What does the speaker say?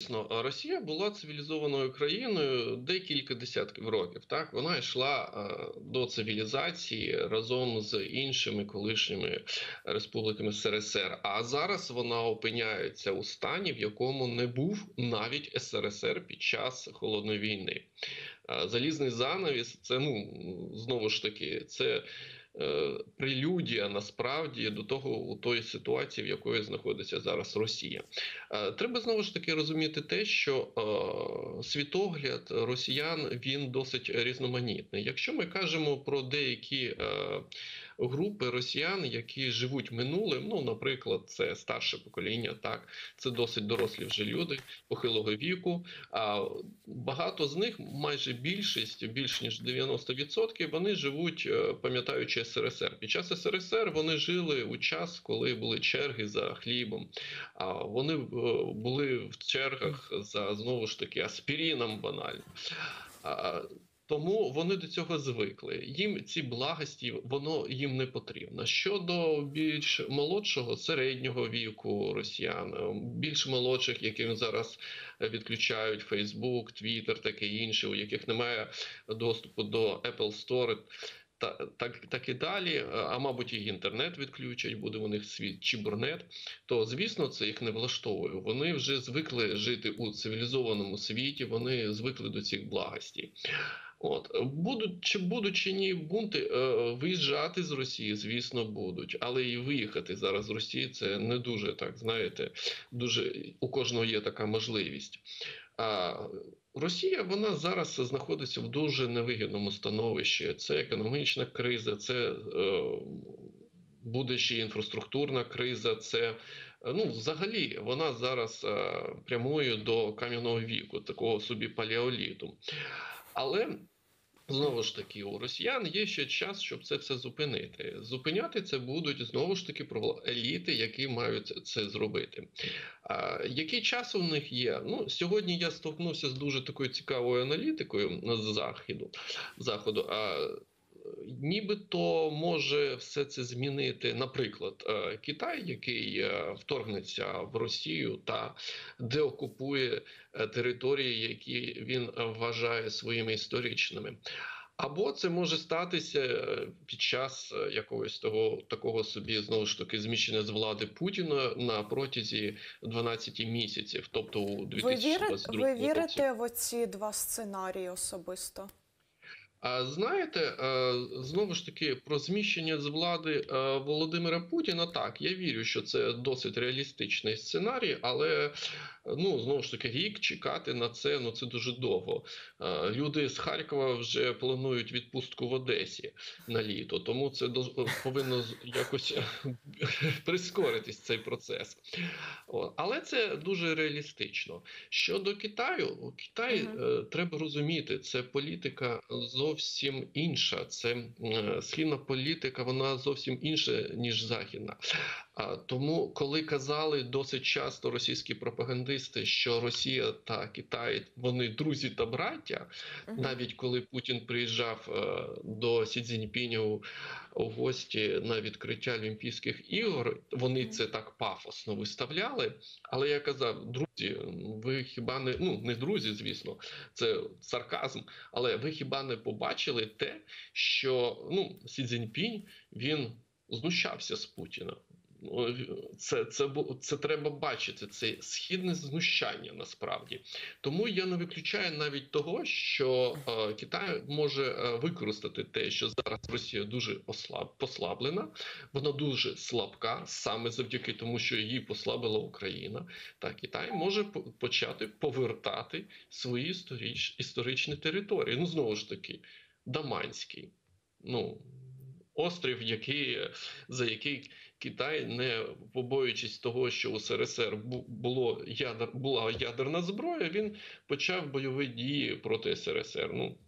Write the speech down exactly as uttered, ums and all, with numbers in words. Дійсно, Росія була цивілізованою країною декілька десятків років. Так, вона йшла до цивілізації разом з іншими колишніми республіками ес ер ес ер. А зараз вона опиняється у стані, в якому не був навіть ес ер ес ер під час холодної війни. Залізний занавіс – це, ну, знову ж таки, це прелюдія насправді до того, у тої ситуації, в якої знаходиться зараз Росія. Треба знову ж таки розуміти те, що е, світогляд росіян, він досить різноманітний. Якщо ми кажемо про деякі е, групи росіян, які живуть минулим, ну, наприклад, це старше покоління, так, це досить дорослі вже люди похилого віку, а багато з них, майже більшість, більш ніж дев'яносто відсотків, вони живуть, пам'ятаючи ес ер ес ер. Під час ес ер ес ер вони жили у час, коли були черги за хлібом, а вони були в чергах за, знову ж таки, аспіріном банально. Тому вони до цього звикли. Їм ці благості, воно їм не потрібно. Щодо більш молодшого, середнього віку росіян, більш молодших, яким зараз відключають Facebook, Twitter, таке інше, у яких немає доступу до Apple Store, Так, так, так і далі, а мабуть і інтернет відключать, буде у них світ чи бурнет, то, звісно, це їх не влаштовує. Вони вже звикли жити у цивілізованому світі, вони звикли до цих благостей. От. Будуть, чи будуть чи ні бунти, виїжджати з Росії, звісно, будуть. Але і виїхати зараз з Росії, це не дуже, так, знаєте, дуже, у кожного є така можливість. А Росія, вона зараз знаходиться в дуже невигідному становищі. Це економічна криза, це е, буде ще інфраструктурна криза, це, ну, взагалі, вона зараз е, прямує до кам'яного віку, такого собі палеоліту. Але, знову ж таки, у росіян є ще час, щоб це все зупинити. Зупиняти це будуть, знову ж таки, еліти, які мають це зробити. А який час у них є? Ну, сьогодні я столкнувся з дуже такою цікавою аналітикою з Заходу. Заходу. А нібито може все це змінити, наприклад, Китай, який вторгнеться в Росію та деокупує території, які він вважає своїми історичними. Або це може статися під час якогось того, такого собі, знову ж таки, зміщення з влади Путіна на протязі дванадцяти місяців, тобто у дві тисячі двадцять другому році. Ви вірите в оці два сценарії особисто? А знаєте, знову ж таки, про зміщення з влади Володимира Путіна, так, я вірю, що це досить реалістичний сценарій, але, ну, знову ж таки, рік чекати на це, ну, це дуже довго. Люди з Харкова вже планують відпустку в Одесі на літо, тому це повинно якось прискоритись цей процес. Але це дуже реалістично. Щодо Китаю, Китай, угу. треба розуміти, це політика зовсім зовсім інша. Це східна політика, вона зовсім інша, ніж західна. Тому, коли казали досить часто російські пропагандисти, що Росія та Китай, вони друзі та браття, uh-huh. навіть коли Путін приїжджав до Сі Цзіньпіня у гості на відкриття Олімпійських ігор, вони uh-huh. це так пафосно виставляли, але я казав, друзі, ви хіба не, ну, не друзі, звісно, це сарказм, але ви хіба не побачили те, що, ну, Сі Цзіньпінь, він знущався з Путіна. Це, це, це треба бачити, це східне знущання насправді. Тому я не виключаю навіть того, що е, Китай може використати те, що зараз Росія дуже ослаб, послаблена, вона дуже слабка, саме завдяки тому, що її послабила Україна. Так, Китай може почати повертати свої історич, історичні території. Ну, знову ж таки, Даманський. Ну, острів, який, за який Китай, не побоюючись того, що у ес ер ес ер було ядер, була ядерна зброя, він почав бойові дії проти ес ер ес ер. Ну,